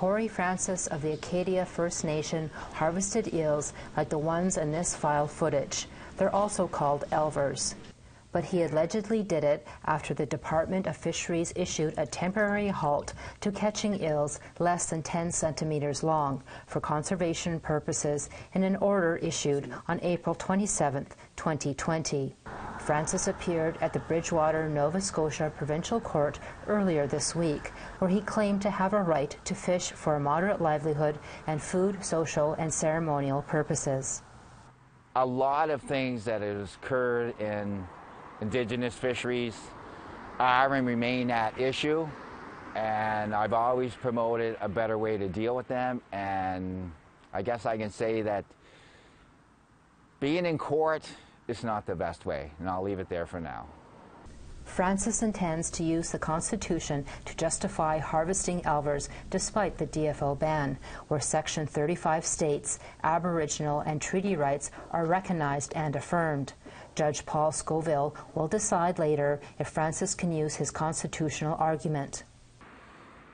Cory Francis of the Acadia First Nation harvested eels like the ones in this file footage. They're also called elvers. But he allegedly did it after the Department of Fisheries issued a temporary halt to catching eels less than 10 centimeters long for conservation purposes in an order issued on April 27, 2020. Francis appeared at the Bridgewater, Nova Scotia Provincial Court earlier this week, where he claimed to have a right to fish for a moderate livelihood and food, social, and ceremonial purposes. A lot of things that has occurred in Indigenous fisheries are and remain at issue, and I've always promoted a better way to deal with them. And I guess I can say that being in court is not the best way, and I'll leave it there for now. Francis intends to use the Constitution to justify harvesting elvers despite the DFO ban, where Section 35 states Aboriginal and treaty rights are recognized and affirmed. Judge Paul Scoville will decide later if Francis can use his constitutional argument.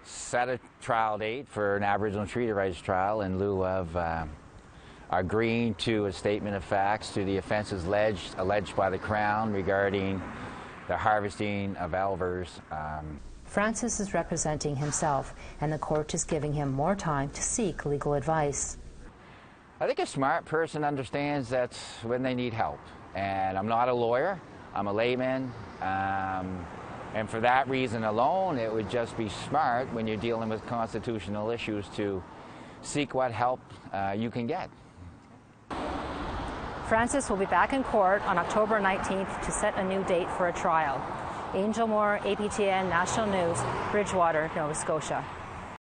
Set a trial date for an Aboriginal treaty rights trial in lieu of agreeing to a statement of facts to the offenses alleged by the Crown regarding the harvesting of elvers. Francis is representing himself, and the court is giving him more time to seek legal advice. I think a smart person understands that's when they need help. And I'm not a lawyer, I'm a layman. And for that reason alone, it would just be smart when you're dealing with constitutional issues to seek what help you can get. Francis will be back in court on October 19th to set a new date for a trial. Angel Moore, APTN National News, Bridgewater, Nova Scotia.